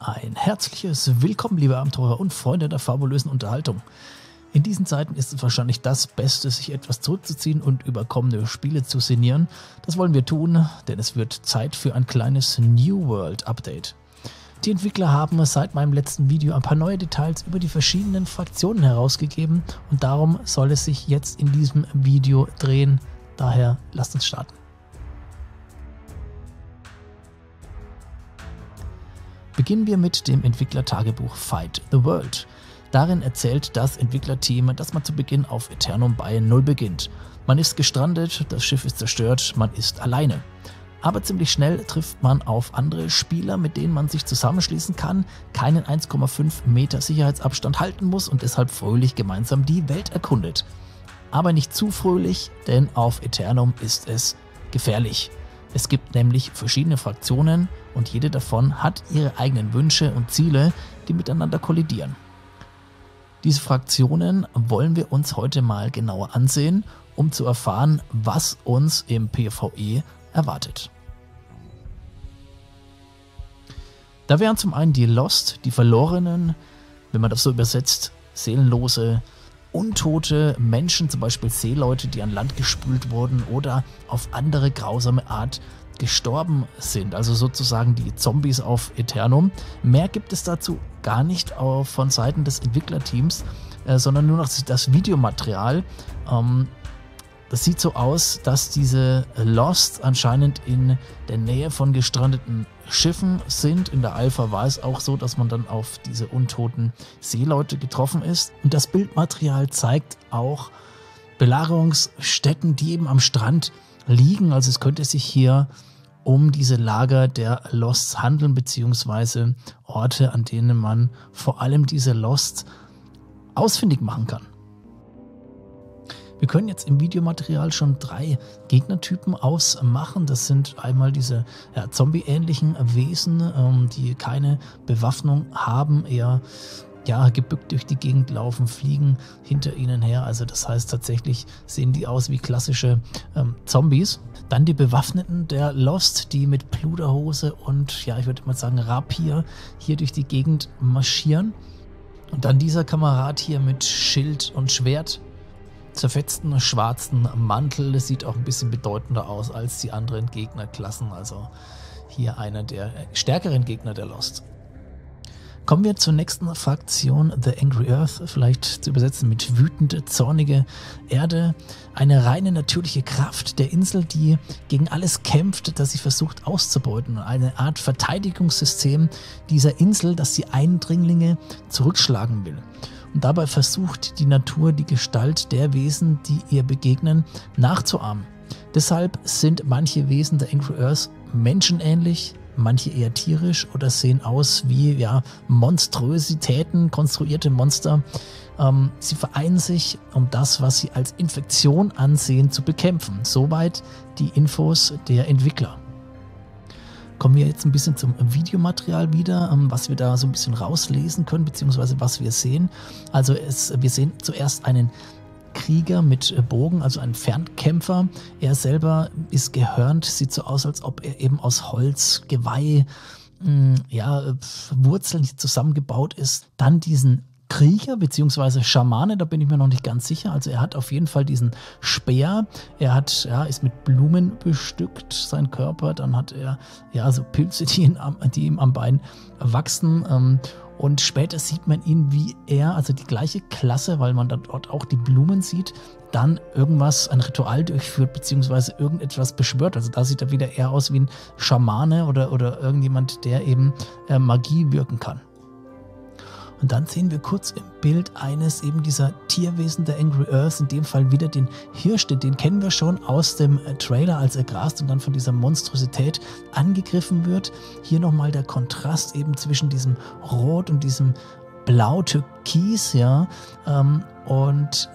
Ein herzliches Willkommen, liebe Abenteurer und Freunde der fabulösen Unterhaltung. In diesen Zeiten ist es wahrscheinlich das Beste, sich etwas zurückzuziehen und über kommende Spiele zu sinnieren. Das wollen wir tun, denn es wird Zeit für ein kleines New World Update. Die Entwickler haben seit meinem letzten Video ein paar neue Details über die verschiedenen Fraktionen herausgegeben und darum soll es sich jetzt in diesem Video drehen. Daher lasst uns starten. Beginnen wir mit dem Entwicklertagebuch Fight the World. Darin erzählt das Entwicklerteam, dass man zu Beginn auf Aeternum bei 0 beginnt. Man ist gestrandet, das Schiff ist zerstört, man ist alleine. Aber ziemlich schnell trifft man auf andere Spieler, mit denen man sich zusammenschließen kann, keinen 1,5 Meter Sicherheitsabstand halten muss und deshalb fröhlich gemeinsam die Welt erkundet. Aber nicht zu fröhlich, denn auf Aeternum ist es gefährlich. Es gibt nämlich verschiedene Fraktionen und jede davon hat ihre eigenen Wünsche und Ziele, die miteinander kollidieren. Diese Fraktionen wollen wir uns heute mal genauer ansehen, um zu erfahren, was uns im PvE erwartet. Da wären zum einen die Lost, die Verlorenen, wenn man das so übersetzt, seelenlose, untote Menschen, zum Beispiel Seeleute, die an Land gespült wurden oder auf andere grausame Art gestorben sind, also sozusagen die Zombies auf Aeternum. Mehr gibt es dazu gar nicht von Seiten des Entwicklerteams, sondern nur noch das Videomaterial. Das sieht so aus, dass diese Lost anscheinend in der Nähe von gestrandeten Schiffen sind. In der Alpha war es auch so, dass man dann auf diese untoten Seeleute getroffen ist. Und das Bildmaterial zeigt auch Belagerungsstätten, die eben am Strand liegen. Also es könnte sich hier um diese Lager der Losts handeln, beziehungsweise Orte, an denen man vor allem diese Losts ausfindig machen kann. Wir können jetzt im Videomaterial schon 3 Gegnertypen ausmachen. Das sind einmal diese zombie-ähnlichen Wesen, die keine Bewaffnung haben, eher gebückt durch die Gegend laufen, fliegen hinter ihnen her. Also das heißt, tatsächlich sehen die aus wie klassische Zombies. Dann die Bewaffneten der Lost, die mit Pluderhose und ich würde mal sagen Rapier hier durch die Gegend marschieren. Und dann dieser Kamerad hier mit Schild und Schwert. Zerfetzten schwarzen Mantel, das sieht auch ein bisschen bedeutender aus als die anderen Gegnerklassen, also hier einer der stärkeren Gegner der Lost. Kommen wir zur nächsten Fraktion, The Angry Earth, vielleicht zu übersetzen mit wütende, zornige Erde. Eine reine natürliche Kraft der Insel, die gegen alles kämpft, das sie versucht auszubeuten. Eine Art Verteidigungssystem dieser Insel, das die Eindringlinge zurückschlagen will. Und dabei versucht die Natur, die Gestalt der Wesen, die ihr begegnen, nachzuahmen. Deshalb sind manche Wesen der Angry Earth menschenähnlich, manche eher tierisch oder sehen aus wie Monströsitäten, konstruierte Monster. Sie vereinen sich, um das, was sie als Infektion ansehen, zu bekämpfen. Soweit die Infos der Entwickler. Kommen wir jetzt ein bisschen zum Videomaterial wieder, was wir da so ein bisschen rauslesen können, beziehungsweise was wir sehen. Also wir sehen zuerst einen Krieger mit Bogen, also einen Fernkämpfer. Er selber ist gehörnt, sieht so aus, als ob er eben aus Holz, Geweih, Wurzeln zusammengebaut ist. Dann diesen Krieger bzw. Schamane, da bin ich mir noch nicht ganz sicher. Also er hat auf jeden Fall diesen Speer, er hat, ist mit Blumen bestückt, sein Körper, dann hat er so Pilze, die ihm am Bein wachsen. Und später sieht man ihn, wie er, also die gleiche Klasse, weil man dann dort auch die Blumen sieht, dann irgendwas, ein Ritual durchführt, beziehungsweise irgendetwas beschwört. Also da sieht er wieder eher aus wie ein Schamane oder irgendjemand, der eben Magie wirken kann. Und dann sehen wir kurz im Bild eines eben dieser Tierwesen der Angry Earth, in dem Fall wieder den Hirsch, den kennen wir schon aus dem Trailer, als er grast und dann von dieser Monstrosität angegriffen wird. Hier nochmal der Kontrast eben zwischen diesem Rot und diesem Blau-Türkis, und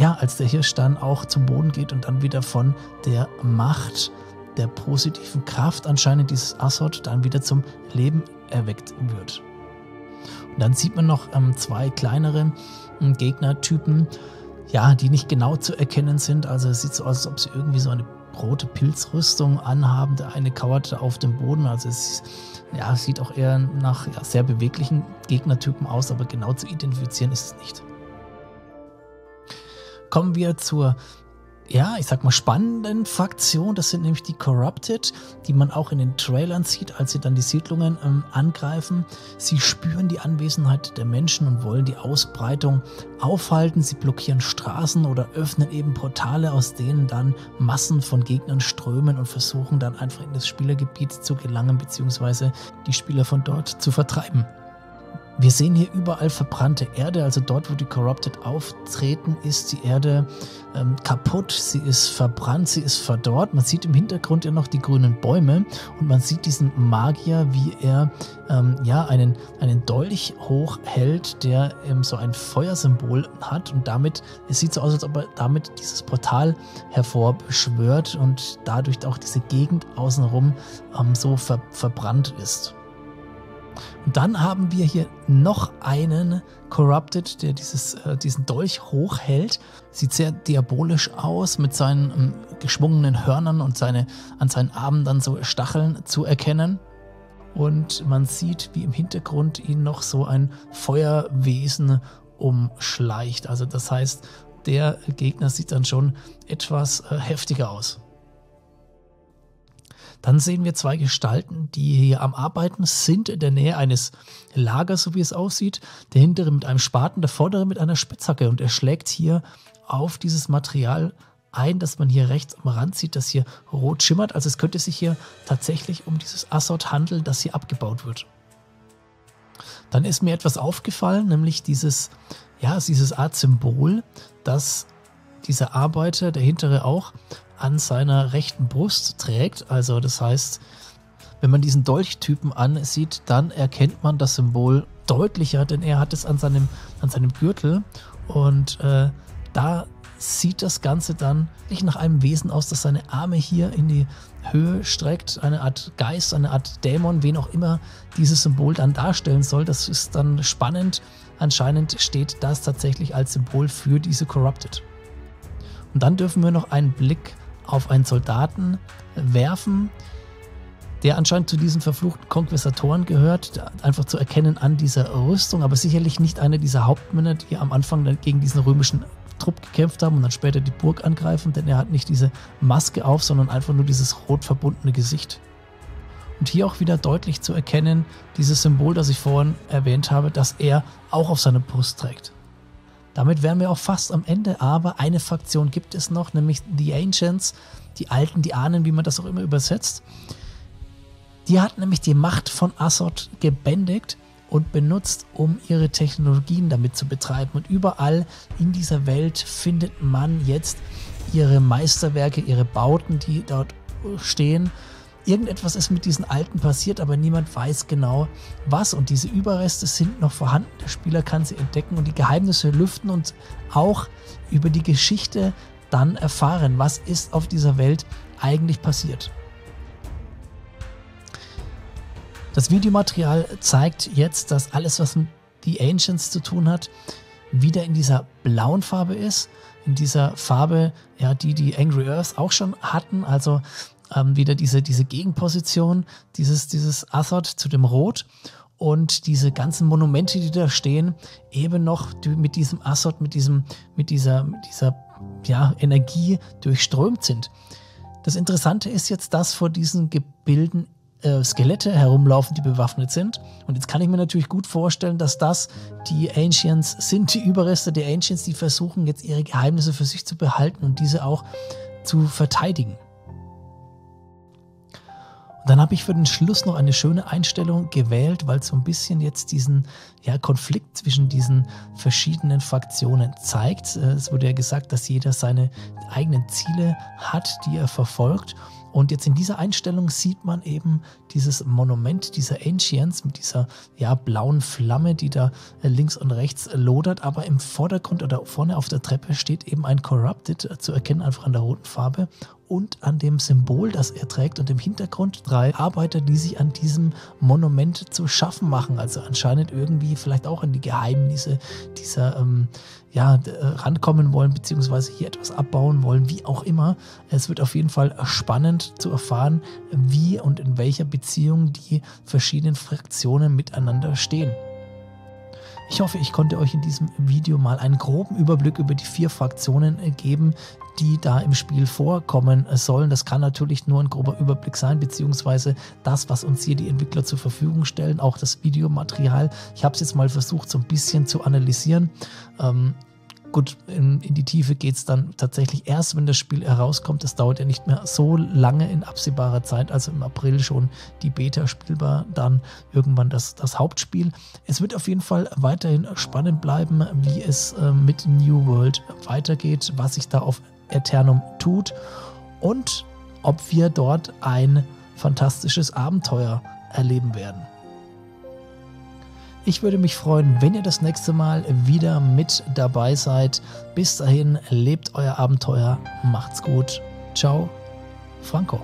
als der Hirsch dann auch zum Boden geht und dann wieder von der Macht, der positiven Kraft anscheinend dieses Azoth dann wieder zum Leben erweckt wird. Dann sieht man noch 2 kleinere Gegnertypen, die nicht genau zu erkennen sind. Also es sieht so aus, als ob sie irgendwie so eine rote Pilzrüstung anhabend. Der eine kauerte auf dem Boden. Also es ja, sieht auch eher nach ja, sehr beweglichen Gegnertypen aus, aber genau zu identifizieren ist es nicht. Kommen wir zur, ja, ich sag mal spannenden Fraktion. Das sind nämlich die Corrupted, die man auch in den Trailern sieht, als sie dann die Siedlungen angreifen. Sie spüren die Anwesenheit der Menschen und wollen die Ausbreitung aufhalten. Sie blockieren Straßen oder öffnen eben Portale, aus denen dann Massen von Gegnern strömen und versuchen dann einfach in das Spielergebiet zu gelangen bzw. die Spieler von dort zu vertreiben. Wir sehen hier überall verbrannte Erde, also dort, wo die Corrupted auftreten, ist die Erde kaputt, sie ist verbrannt, sie ist verdorrt. Man sieht im Hintergrund ja noch die grünen Bäume und man sieht diesen Magier, wie er ja, einen Dolch hochhält, der so ein Feuersymbol hat und damit, es sieht so aus, als ob er damit dieses Portal hervorbeschwört und dadurch auch diese Gegend außenrum so verbrannt ist. Und dann haben wir hier noch einen Corrupted, der diesen Dolch hochhält. Sieht sehr diabolisch aus, mit seinen geschwungenen Hörnern und an seinen Armen dann so Stacheln zu erkennen. Und man sieht, wie im Hintergrund ihn noch so ein Feuerwesen umschleicht. Also das heißt, der Gegner sieht dann schon etwas heftiger aus. Dann sehen wir zwei Gestalten, die hier am Arbeiten sind, in der Nähe eines Lagers, so wie es aussieht. Der hintere mit einem Spaten, der vordere mit einer Spitzhacke. Und er schlägt hier auf dieses Material ein, das man hier rechts am Rand sieht, das hier rot schimmert. Also es könnte sich hier tatsächlich um dieses Azoth handeln, das hier abgebaut wird. Dann ist mir etwas aufgefallen, nämlich dieses Art Symbol, dass dieser Arbeiter, der hintere auch, an seiner rechten Brust trägt. Also das heißt, wenn man diesen Dolchtypen ansieht, dann erkennt man das Symbol deutlicher, denn er hat es an seinem Gürtel und da sieht das Ganze dann nicht nach einem Wesen aus, das seine Arme hier in die Höhe streckt, eine Art Geist, eine Art Dämon, wen auch immer dieses Symbol dann darstellen soll. Das ist dann spannend. Anscheinend steht das tatsächlich als Symbol für diese Corrupted. Und dann dürfen wir noch einen Blick auf einen Soldaten werfen, der anscheinend zu diesen verfluchten Konquistatoren gehört, einfach zu erkennen an dieser Rüstung, aber sicherlich nicht einer dieser Hauptmänner, die am Anfang dann gegen diesen römischen Trupp gekämpft haben und dann später die Burg angreifen, denn er hat nicht diese Maske auf, sondern einfach nur dieses rot verbundene Gesicht. Und hier auch wieder deutlich zu erkennen, dieses Symbol, das ich vorhin erwähnt habe, das er auch auf seiner Brust trägt. Damit wären wir auch fast am Ende, aber eine Fraktion gibt es noch, nämlich die Ancients, die Alten, die Ahnen, wie man das auch immer übersetzt. Die hat nämlich die Macht von Azoth gebändigt und benutzt, um ihre Technologien damit zu betreiben. Und überall in dieser Welt findet man jetzt ihre Meisterwerke, ihre Bauten, die dort stehen. Irgendetwas ist mit diesen Alten passiert, aber niemand weiß genau was. Und diese Überreste sind noch vorhanden. Der Spieler kann sie entdecken und die Geheimnisse lüften und auch über die Geschichte dann erfahren, was ist auf dieser Welt eigentlich passiert. Das Videomaterial zeigt jetzt, dass alles, was mit die Ancients zu tun hat, wieder in dieser blauen Farbe ist. In dieser Farbe, ja, die Angry Earth auch schon hatten. Also wieder diese Gegenposition, dieses Azoth zu dem Rot und diese ganzen Monumente, die da stehen, eben noch mit diesem Azoth, mit dieser ja, Energie durchströmt sind. Das Interessante ist jetzt, dass vor diesen Gebilden Skelette herumlaufen, die bewaffnet sind. Und jetzt kann ich mir natürlich gut vorstellen, dass das die Ancients sind, die Überreste der Ancients, die versuchen jetzt ihre Geheimnisse für sich zu behalten und diese auch zu verteidigen. Dann habe ich für den Schluss noch eine schöne Einstellung gewählt, weil es so ein bisschen jetzt diesen ja, Konflikt zwischen diesen verschiedenen Fraktionen zeigt. Es wurde ja gesagt, dass jeder seine eigenen Ziele hat, die er verfolgt. Und jetzt in dieser Einstellung sieht man eben dieses Monument dieser Ancients mit dieser ja, blauen Flamme, die da links und rechts lodert. Aber im Vordergrund oder vorne auf der Treppe steht eben ein Corrupted zu erkennen, einfach an der roten Farbe. und an dem Symbol, das er trägt, und im Hintergrund 3 Arbeiter, die sich an diesem Monument zu schaffen machen. Also anscheinend irgendwie vielleicht auch an die Geheimnisse dieser rankommen wollen, beziehungsweise hier etwas abbauen wollen, wie auch immer. Es wird auf jeden Fall spannend zu erfahren, wie und in welcher Beziehung die verschiedenen Fraktionen miteinander stehen. Ich hoffe, ich konnte euch in diesem Video mal einen groben Überblick über die 4 Fraktionen geben, die da im Spiel vorkommen sollen. Das kann natürlich nur ein grober Überblick sein, beziehungsweise das, was uns hier die Entwickler zur Verfügung stellen, auch das Videomaterial. Ich habe es jetzt mal versucht, so ein bisschen zu analysieren. Gut, in die Tiefe geht es dann tatsächlich erst, wenn das Spiel herauskommt. Das dauert ja nicht mehr so lange in absehbarer Zeit, also im April schon die Beta spielbar, dann irgendwann das Hauptspiel. Es wird auf jeden Fall weiterhin spannend bleiben, wie es mit New World weitergeht, was sich da auf Aeternum tut und ob wir dort ein fantastisches Abenteuer erleben werden. Ich würde mich freuen, wenn ihr das nächste Mal wieder mit dabei seid. Bis dahin, lebt euer Abenteuer, macht's gut. Ciao, Franco.